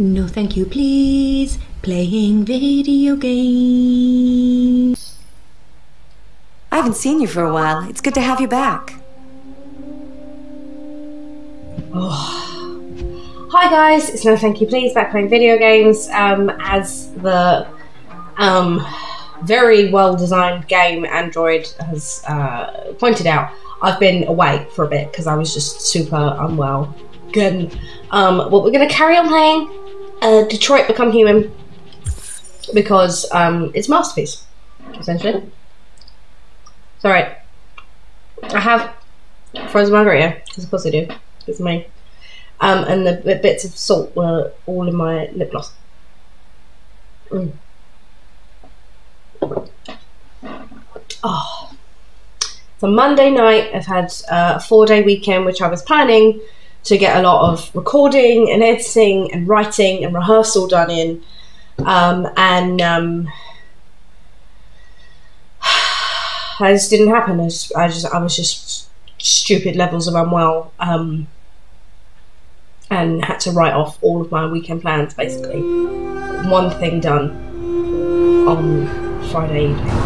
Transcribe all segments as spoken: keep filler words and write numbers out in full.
No thank you please, playing video games. I haven't seen you for a while. It's good to have you back. Oh. Hi guys, it's No Thank You Please, back playing video games. Um, as the um, very well designed game Android has uh, pointed out, I've been away for a bit because I was just super unwell. Good. Um, well, we're going to carry on playing Uh, Detroit Become Human because um, it's a masterpiece, essentially. It's alright. I have frozen margarita, because of course I do. It's me. Um, and the bits of salt were all in my lip gloss. Mm. Oh. So Monday night, I've had uh, a four-day weekend, which I was planning to get a lot of recording and editing and writing and rehearsal done in, um, and um, that just didn't happen. I just, I just, I was just stupid levels of unwell, um, and had to write off all of my weekend plans basically. One thing done on Friday evening.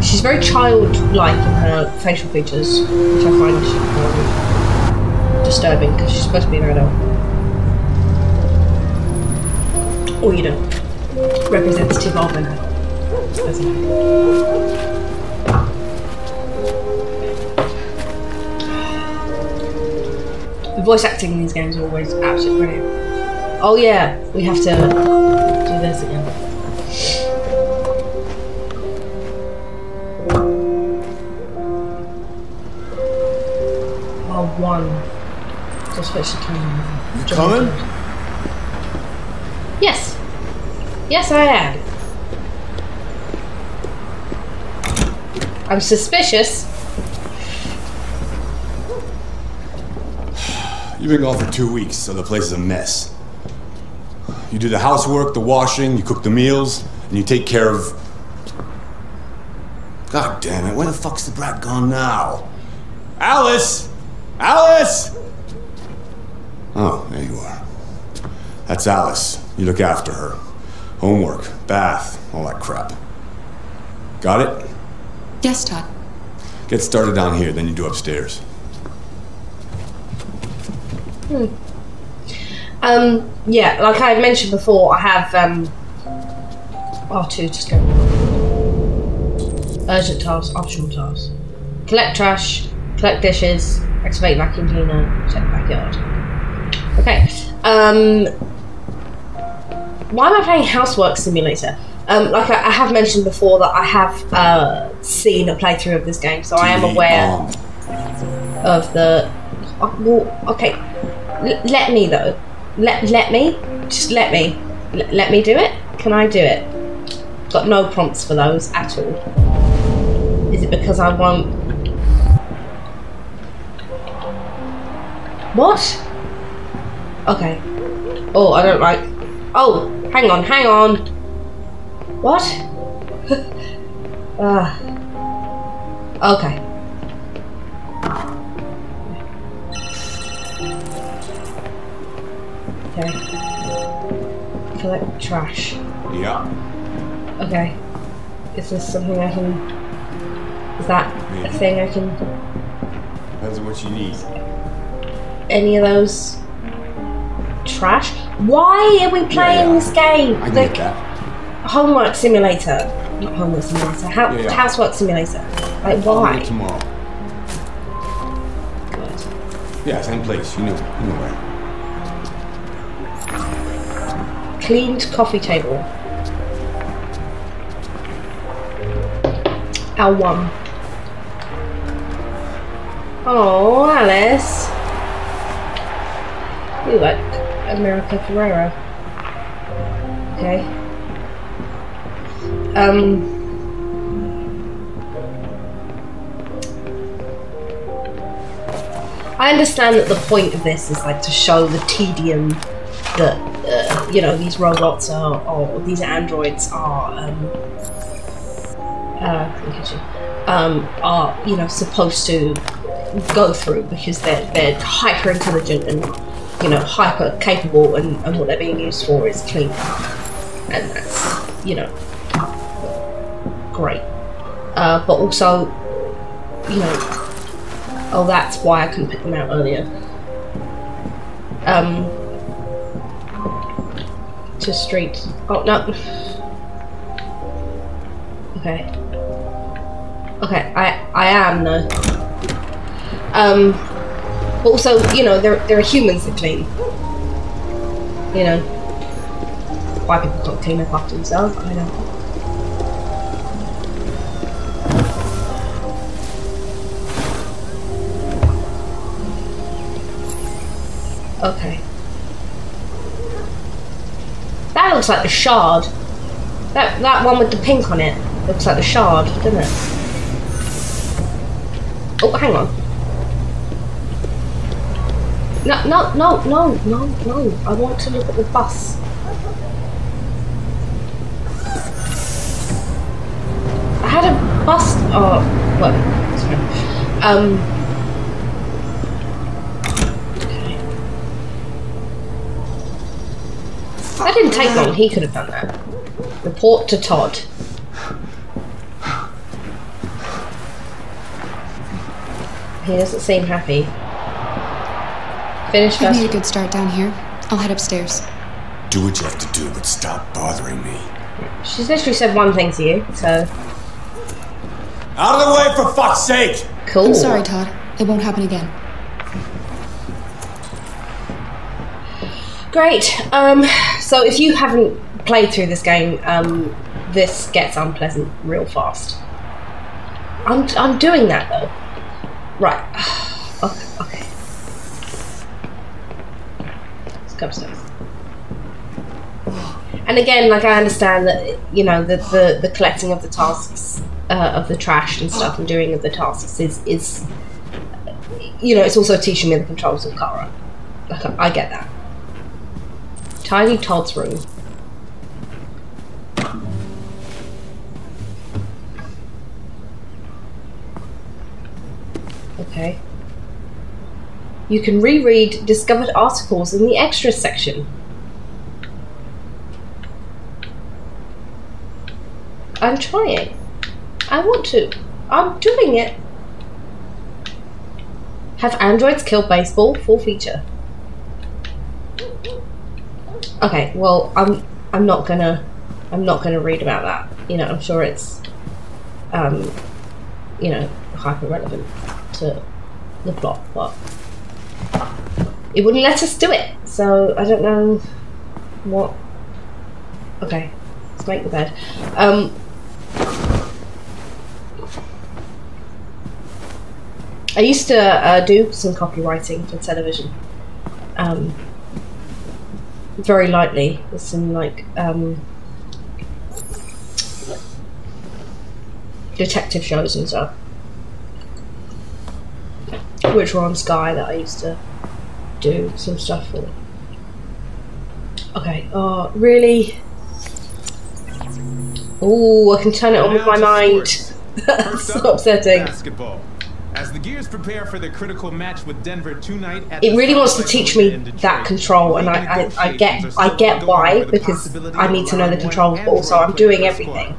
She's very childlike in her facial features, which I find um, disturbing because she's supposed to be an adult. Or, you know, representative of an adult. That's an adult. The voice acting in these games are always absolutely brilliant. Oh, yeah, we have to do this again. One. Just what she came. You coming? Yes. Yes, I am. I'm suspicious. You've been gone for two weeks, so the place is a mess. You do the housework, the washing, you cook the meals, and you take care of... God damn it, where the fuck's the brat gone now? Alice! Alice! Oh, there you are. That's Alice. You look after her. Homework, bath, all that crap. Got it? Yes, Todd. Get started down here, then you do upstairs. Hmm. Um, yeah, like I had mentioned before, I have, um... R two, just go. Urgent tasks, optional tasks. Collect trash, collect dishes, activate vacuum cleaner, check the backyard. Okay. Um, why am I playing Housework Simulator? Um, like I, I have mentioned before that I have uh, seen a playthrough of this game, so I am aware of the... Uh, well, okay. L let me, though. Let, let me? Just let me. L let me do it? Can I do it? Got no prompts for those at all. Is it because I want... What? Okay. Oh, I don't like... Oh, hang on, hang on. What? uh, okay. Okay. Collect trash. Yeah. Okay. Is this something I can... Is that Maybe. a thing I can... Depends on what you need. Any of those trash? Why are we playing yeah, yeah. this game? I get the that. Homework simulator, not homework simulator. How yeah, yeah. housework simulator? Like why? Tomorrow. Good. Yeah, same place. You knew, you knew where. Cleaned coffee table. L one. Oh, Alice. Ooh, like America Ferrera. Okay. Um. I understand that the point of this is like to show the tedium that uh, you know these robots are, or these androids are, um, uh, um, are you know supposed to go through, because they're, they're hyper intelligent and, you know, hyper capable, and, and what they're being used for is clean power. And that's, you know, great. Uh, but also, you know, oh, that's why I couldn't pick them out earlier. Um, to street. Oh, no. Okay. Okay, I, I am, though. Um, but also, you know, there, there are humans that clean. You know, why people can't clean up after themselves, I don't know. Okay. That looks like the shard. That that one with the pink on it looks like the shard, doesn't it? Oh, hang on. No, no, no, no, no, no. I want to look at the bus. I had a bus. Oh, well, sorry. Um. That didn't take long, he could have done that. Report to Todd. He doesn't seem happy. Finished us. I made a good start down here. I'll head upstairs. Do what you have to do, but stop bothering me. She's literally said one thing to you, so... Out of the way, for fuck's sake! Cool. I'm sorry, Todd. It won't happen again. Great. Um, so if you haven't played through this game, um, this gets unpleasant real fast. I'm, I'm doing that, though. Right. Okay, okay. Let's go upstairs. And again, like, I understand that, you know, the, the, the collecting of the tasks, uh, of the trash and stuff, and doing of the tasks is, is, you know, it's also teaching me the controls of Kara. Like, I get that. Tiny Todd's room. Okay. You can reread discovered articles in the extras section. I'm trying. I want to. I'm doing it. Have androids killed baseball? Full feature. Okay, well, I'm I'm not gonna I'm not gonna read about that. You know, I'm sure it's um you know, hyper relevant to the plot, but it wouldn't let us do it, so I don't know what. Okay, let's make the bed. Um I used to uh, do some copywriting for television. Um very lightly, with some like um, detective shows and stuff, which were on Sky, that I used to do some stuff for. Okay, oh really? Oh, I can turn it on with my mind. That's so upsetting. Basketball. As the Gears prepare for their critical match with Denver tonight at it really wants to teach me that control, and I, I, I get I get why, because I need to know the controls, but also I'm doing everything,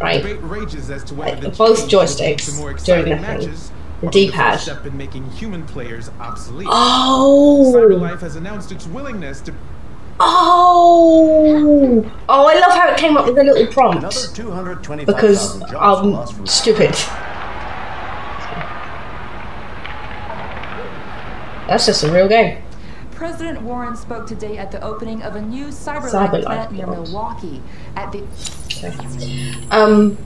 right? Like, both joysticks doing nothing. The D-pad. Oh! CyberLife has announced its willingness to. Oh! Oh, I love how it came up with a little prompt, because I'm stupid. That's just a real game. President Warren spoke today at the opening of a new CyberLife plant near Milwaukee. At the okay. Um.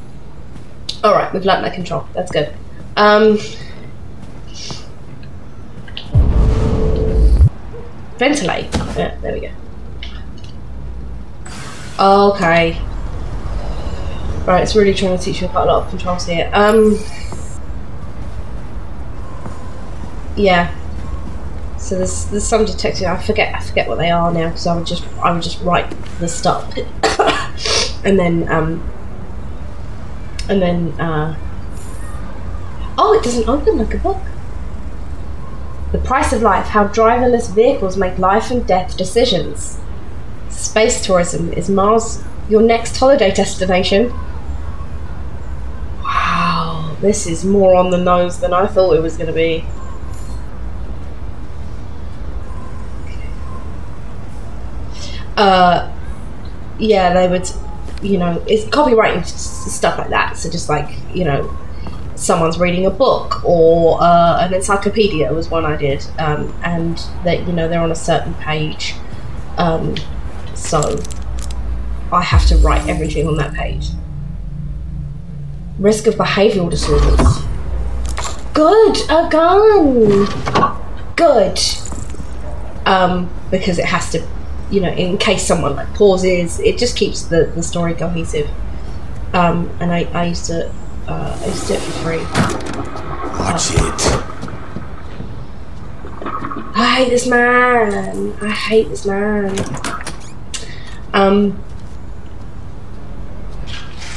All right, we've learned that control. That's good. Um. Ventilate. Yeah, there we go. Okay. Right, it's really trying to teach you quite a lot of controls here. Um. Yeah. So there's there's some detective. I forget I forget what they are now, because I would just I would just write the stuff and then um and then uh oh, it doesn't open like a book. The Price of Life, How Driverless Vehicles Make Life and Death Decisions. Space tourism, Is Mars Your Next Holiday Destination? Wow, this is more on the nose than I thought it was going to be. Uh, yeah, they would, you know, it's copywriting stuff like that. So just like, you know, someone's reading a book or uh, an encyclopedia was one I did, um, and that, you know, they're on a certain page, um, so I have to write everything on that page. Risk of behavioural disorders. Good, a gun. Good, um, because it has to, you know, in case someone like pauses, it just keeps the the story cohesive. Um, and I I used to. Uh, I used to do it for free. Watch uh, it. I hate this man. I hate this man. Um,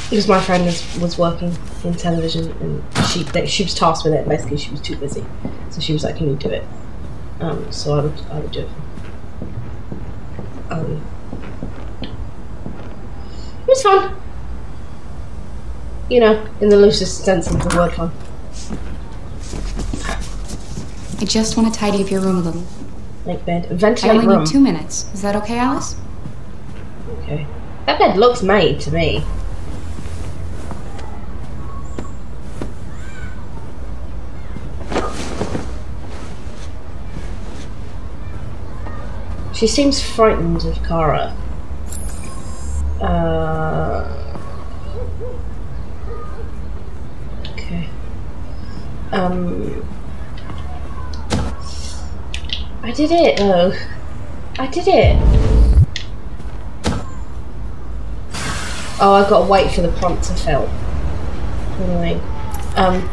because my friend was, was working in television, and she they, she was tasked with it. Basically, she was too busy, so she was like, "Can you do it?" Um, so I would I would do it. Um, it was fun. You know, in the loosest sense of the word fun. I just want to tidy up your room a little. Make bed. Ventilate room. I only need two minutes. Is that okay, Alice? Okay. That bed looks made to me. She seems frightened of Kara. Uh... Um, I did it though. I did it. Oh, I've got to wait for the prompt to fill. Anyway, um,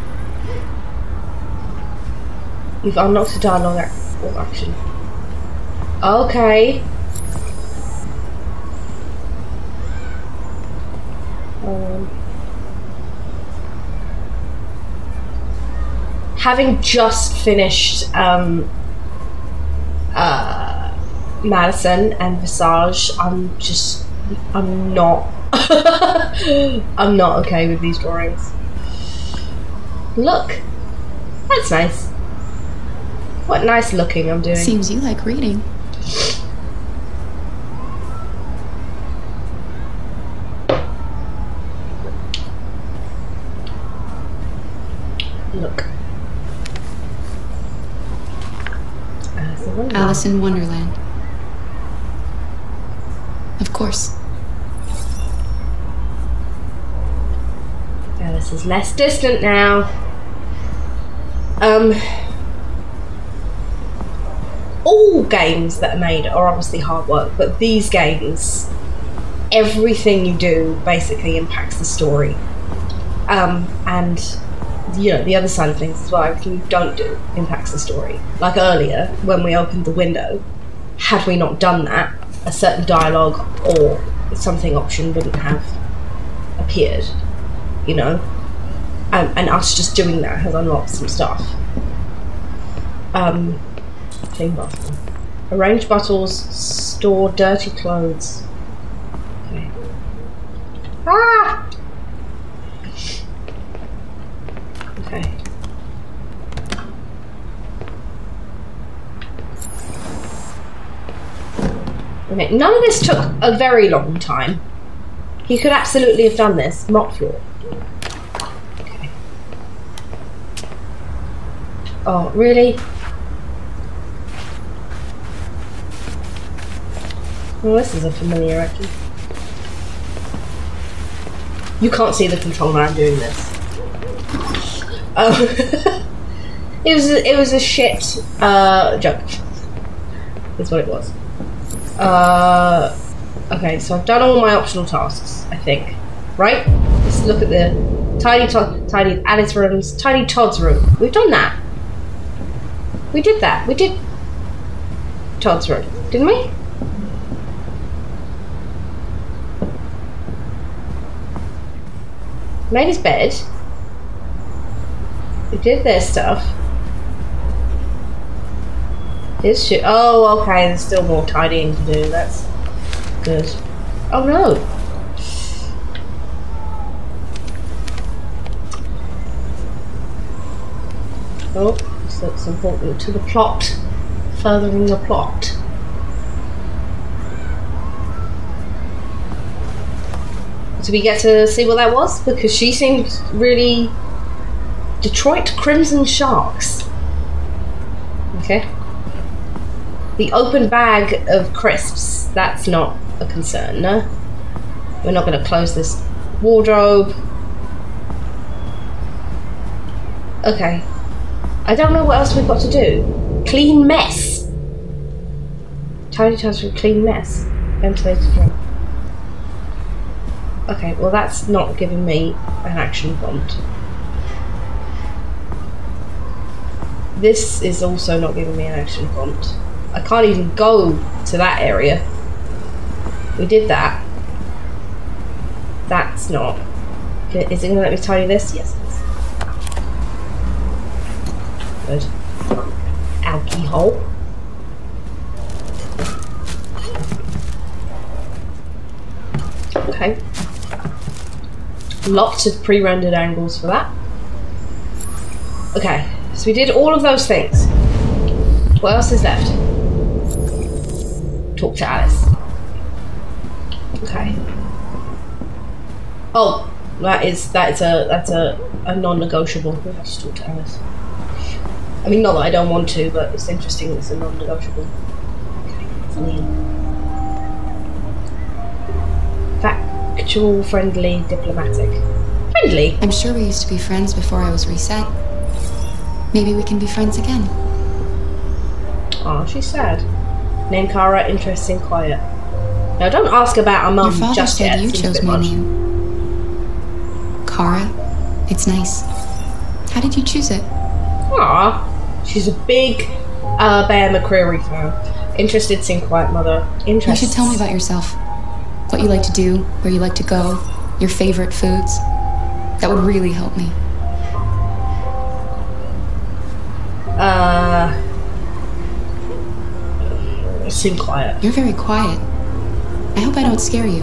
we've unlocked a dialogue action. Okay. Um. Having just finished um, uh, Madison and Visage, I'm just, I'm not, I'm not okay with these drawings. Look, that's nice. What nice looking I'm doing. Seems you like reading. Look. Alice in Wonderland. Of course. Alice is less distant now. Um, all games that are made are obviously hard work, but these games, everything you do basically impacts the story. Um, and you know, the other side of things as well, everything you don't do impacts the story. Like earlier, when we opened the window, had we not done that, a certain dialogue or something option wouldn't have appeared, you know? Um, and us just doing that has unlocked some stuff. Um, clean bathroom. Arrange bottles, store dirty clothes. Okay. Ah! Okay. Okay, none of this took a very long time. He could absolutely have done this. Mop floor. Okay. Oh, really? Well, this is a familiar action. You can't see the controller, I'm doing this. Um, it was a, it was a shit uh, joke. That's what it was. Uh, okay, so I've done all my optional tasks, I think. Right? Let's look at the tidy Todd, tidy Alice rooms, tidy Todd's room. We've done that. We did that. We did Todd's room, didn't we? Made his bed. We did their stuff. This shit. Oh, okay. There's still more tidying to do. That's good. Oh no. Oh, this looks important to the plot. Furthering the plot. Did we get to see what that was? Because she seemed really... Detroit Crimson Sharks. Okay. The open bag of crisps. That's not a concern, no? We're not going to close this wardrobe. Okay. I don't know what else we've got to do. Clean mess. Tidy times for a clean mess. Ventilated room. Okay, well that's not giving me an action prompt. This is also not giving me an action prompt. I can't even go to that area. We did that. That's not. Is it gonna let me tidy this? Yes. Good. Alcohol. Okay. Lots of pre-rendered angles for that. Okay, so we did all of those things. What else is left? Talk to Alice. Okay. Oh, that is that's a that's a, a non-negotiable. We have to talk to Alice. I mean, not that I don't want to, but it's interesting. It's a non-negotiable. Okay. Factual, friendly, diplomatic. Friendly? I'm sure we used to be friends before I was reset. Maybe we can be friends again. Aw, oh, she's sad. Name Kara, interesting, quiet. Now don't ask about our mum just yet. Your father said you chose my name. Kara, it's nice. How did you choose it? Aw, she's a big uh, Bear McCreary fan. Interested, seem quiet, mother. Interesting. You should tell me about yourself. What you like to do, where you like to go, your favorite foods. That would really help me. Uh... Seem quiet. You're very quiet. I hope I don't scare you.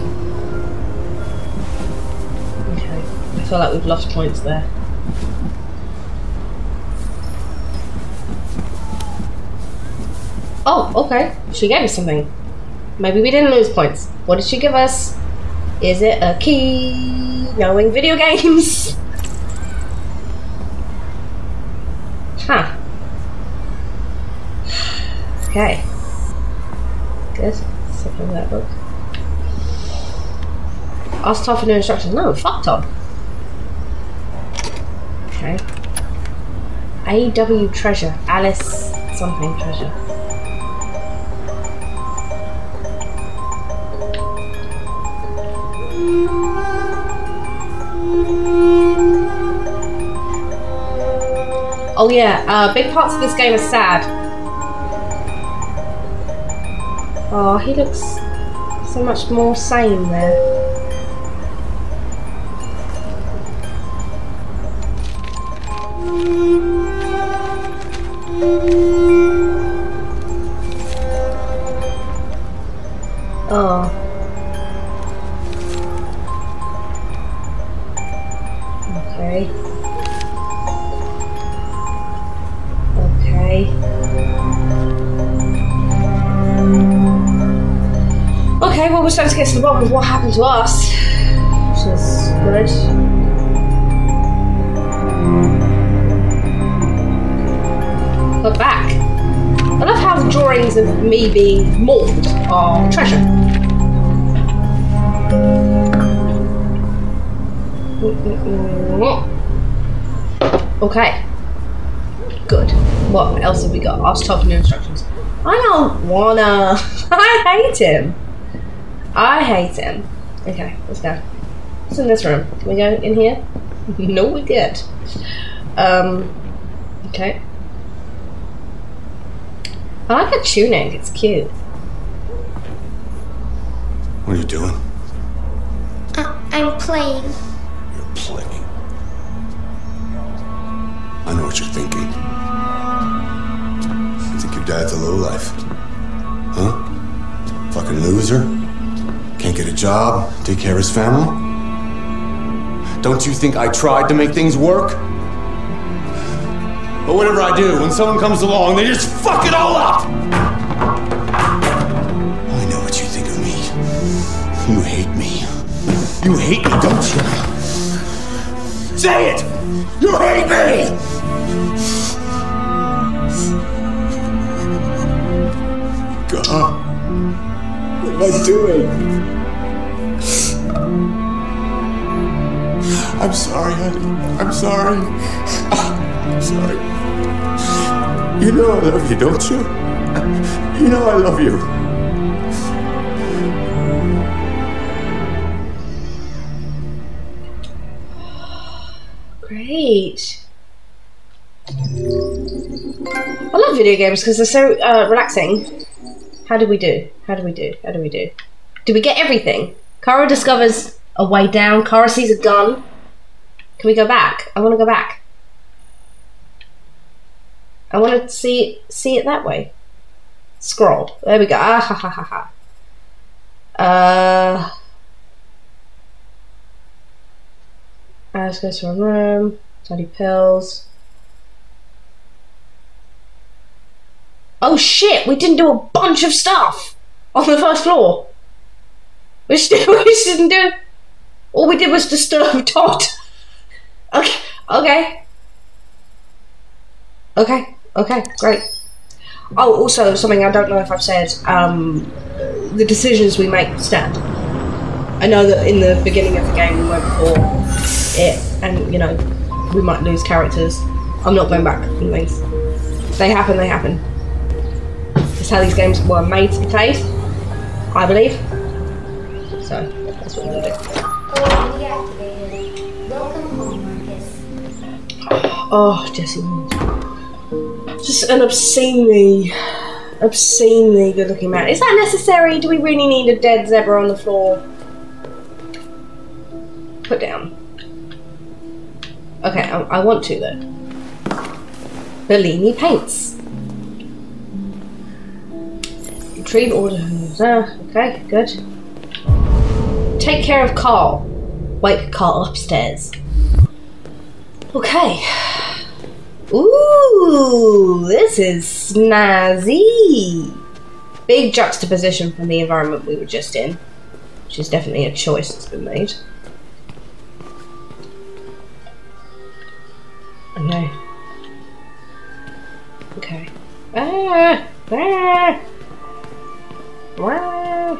Okay. I feel like we've lost points there. Oh, okay. She gave us something. Maybe we didn't lose points. What did she give us? Is it a key? Knowing video games? Huh. Okay. Good. Something in that book. Ask Todd for new instructions. No, fuck Todd. Okay. A W treasure. Alice something treasure. Oh yeah, uh, big parts of this game are sad. Oh, he looks so much more sane there. Oh. We're starting to get to the bottom of what happened to us, which is good. We're back. I love how the drawings of me being mauled are treasure. Okay. Good. What else have we got? Ask Todd for new instructions. I don't wanna. I hate him. I hate him. Okay, let's go. What's in this room? Can we go in here? No, we did. Um, okay. I like the tunic. It's cute. What are you doing? Uh, I'm playing. You're playing. I know what you're thinking. I think you've dad's a lowlife. Huh? Fucking loser. Can't get a job, take care of his family. Don't you think I tried to make things work? But whatever I do, when someone comes along, they just fuck it all up! I know what you think of me. You hate me. You hate me, don't you? Say it! You hate me! God. What am I doing? I'm sorry, honey. I'm sorry. I'm sorry. You know I love you, don't you? You know I love you. Great. I love video games because they're so uh, relaxing. How do we do? How do we do? How do we do? Do we get everything? Kara discovers a way down. Kara sees a gun. Can we go back? I want to go back. I want to see see it that way. Scroll. There we go. Ah ha ha ha ha. Uh, let's go to a room. Tiny pills. Oh shit! We didn't do a bunch of stuff on the first floor. We just, we just didn't do. All we did was disturb Todd. Okay. Okay. Okay. Okay, great. Oh, also something I don't know if I've said, um, the decisions we make stand. I know that in the beginning of the game we went for it, and you know, we might lose characters. I'm not going back from things. They happen, they happen. It's how these games were made to be played, I believe. So, that's what we're going to do. Oh, Jesse. Just an obscenely, obscenely good-looking man. Is that necessary? Do we really need a dead zebra on the floor? Put down. Okay, I, I want to, though. Bellini paints. Retrieve order. Uh, okay, good. Take care of Carl. Wake Carl upstairs. Okay. Ooh, this is snazzy. Big juxtaposition from the environment we were just in, which is definitely a choice that's been made. Okay. Okay. Ah, ah, wow.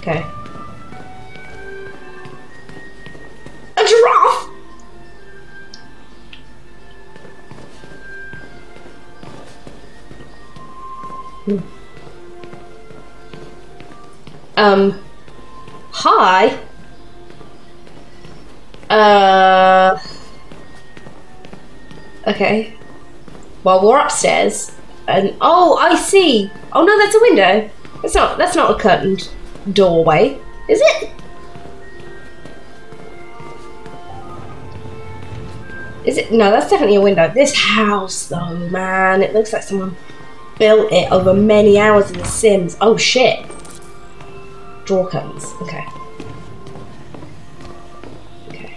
Okay. A giraffe. Um, hi. Uh, okay. Well, we're upstairs, and oh, I see. Oh no, that's a window. That's not. That's not a curtained doorway, is it? Is it? No, that's definitely a window. This house, though, man, it looks like someone built it over many hours in The Sims. Oh shit. Draw curtains. Okay. Okay.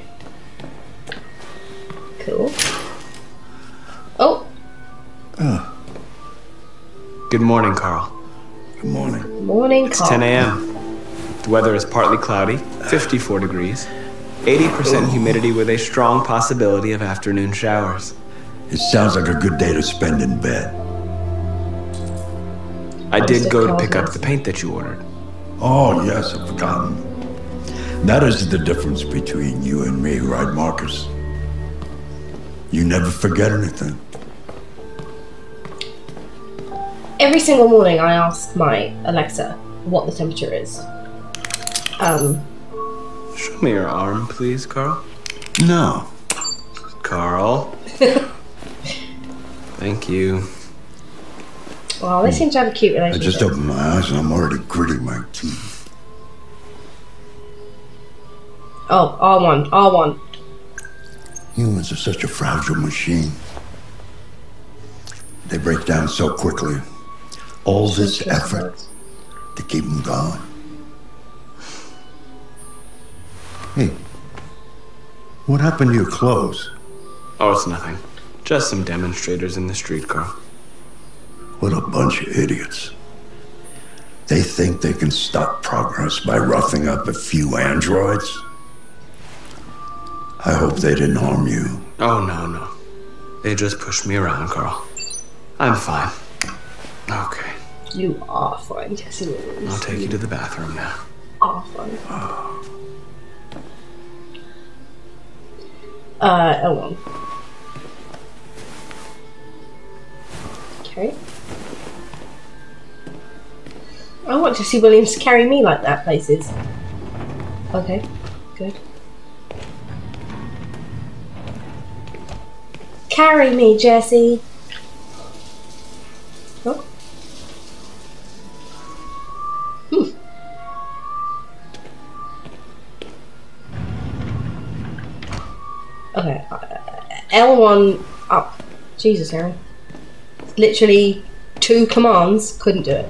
Cool. Oh. Oh. Good morning, Carl. Good morning. Good morning, Carl. It's ten A M The weather is partly cloudy, fifty-four degrees, eighty percent humidity with a strong possibility of afternoon showers. It sounds like a good day to spend in bed. I did go to pick up the paint that you ordered. Oh, yes, I've forgotten. That is the difference between you and me, right, Marcus? You never forget anything. Every single morning I ask my Alexa what the temperature is. Um. Show me your arm, please, Carl. No. Carl. Thank you. Wow, they seem to have a cute relationship. I just opened my eyes and I'm already gritting my teeth. Oh, R one, R one. Humans are such a fragile machine. They break down so quickly. All this effort to keep them going. Hey, what happened to your clothes? Oh, it's nothing. Just some demonstrators in the street, Carl. What a bunch of idiots. They think they can stop progress by roughing up a few androids? I hope they didn't harm you. Oh, no, no. They just pushed me around, Carl. I'm fine. Okay. You are fine, yes it is. I'll take you to the bathroom now. Are fine. Oh. Uh, L one. Okay. I want to see Williams carry me like that places. Okay, good. Carry me, Jesse. Oh. Hmm. Okay, uh, L one up. Jesus, Aaron. Literally two commands, couldn't do it.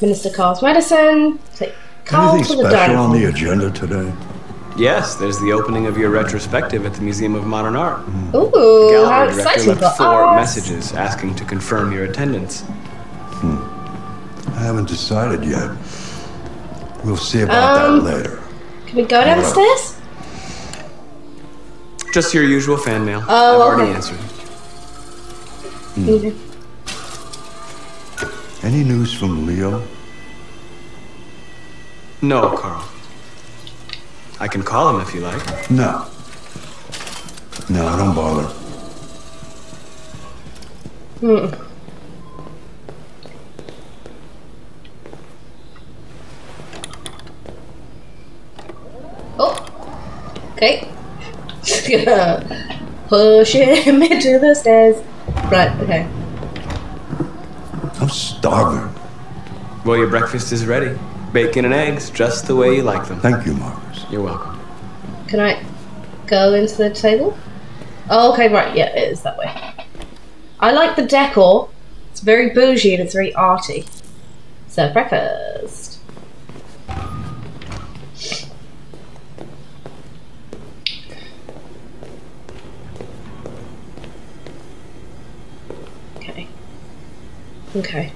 Minister Carl's medicine. Click Carl. Anything special the on the agenda today? Yes, there's the opening of your retrospective at the Museum of Modern Art. Mm. Ooh, the gallery how exciting director left four us. messages asking to confirm your attendance. Hmm. I haven't decided yet. We'll see about um, that later. Can we go downstairs? Just your usual fan mail. Oh, I've already okay. answered. Mm. Mm-hmm. Any news from Leo? No, Carl. I can call him if you like. No. No, don't bother. Mm. Oh. Okay. Push him into the stairs. Right, okay. I'm starving. Well, your breakfast is ready. Bacon and eggs, just the way you like them. Thank you, Marcus. You're welcome. Can I go into the table? Oh, okay, right. Yeah, it is that way. I like the decor. It's very bougie and it's very arty. Serve breakfast. Okay,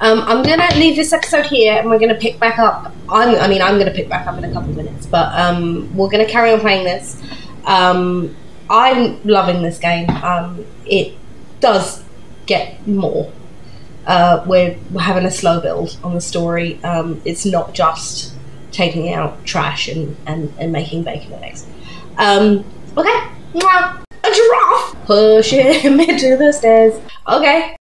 um, I'm gonna leave this episode here, and we're gonna pick back up. I'm, I mean, I'm gonna pick back up in a couple of minutes, but um, we're gonna carry on playing this. Um, I'm loving this game. Um, it does get more. Uh, we're, we're having a slow build on the story. Um, it's not just taking out trash and and, and making bacon and eggs. Um, okay, a giraffe. Push him into the stairs. Okay.